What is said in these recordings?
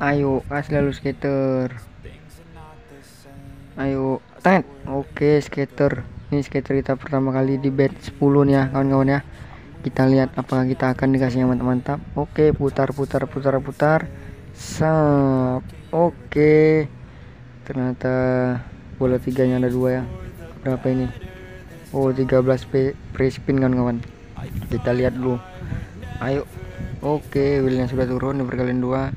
Ayo, kasih lalu skater. Ayo, ten. Oke, skater. Ini skater kita pertama kali di batch 10 nih ya, kawan-kawan ya. Kita lihat apakah kita akan dikasih yang mantap-mantap. Oke, putar. Sap. Oke. Ternyata bola tiganya ada 2 ya. Berapa ini? Oh, 13 free spin kawan-kawan. Kita lihat dulu. Ayo. Oke, wheelnya sudah turun diperkaliin 2.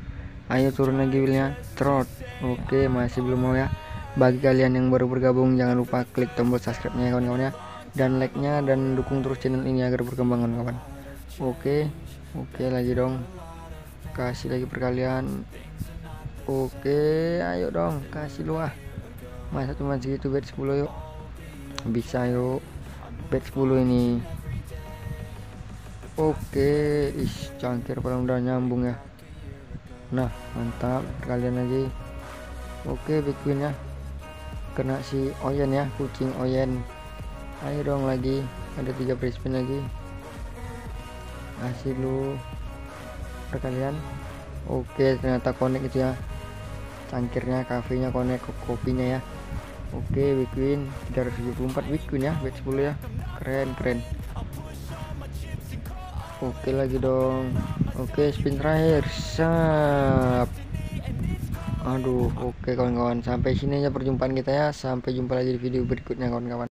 Ayo turun lagi wheelnya, trot. Oke, masih belum mau ya. Bagi kalian yang baru bergabung, jangan lupa klik tombol subscribe nya kawan-kawan ya, dan like nya, dan dukung terus channel ini agar berkembang kawan. Oke lagi dong, kasih lagi perkalian. Oke, ayo dong, kasih luah. Masa cuma segitu batch 10 yuk, bisa yuk batch 10 ini. Oke, is cangkir paling udah nyambung ya. Nah, mantap, kalian lagi. Oke, big win ya, kena si Oyen ya, kucing Oyen. Ayo dong lagi, ada 3 free spin lagi. Kasih lu perkalian. Oke, ternyata connect itu ya, cangkirnya, kafenya connect, kopinya ya. Oke, big win 374 big win ya, batch 10 ya, keren. Oke lagi dong. Oke, spin terakhir. Sap. Aduh, oke kawan-kawan, sampai sini aja perjumpaan kita ya. Sampai jumpa lagi di video berikutnya kawan-kawan.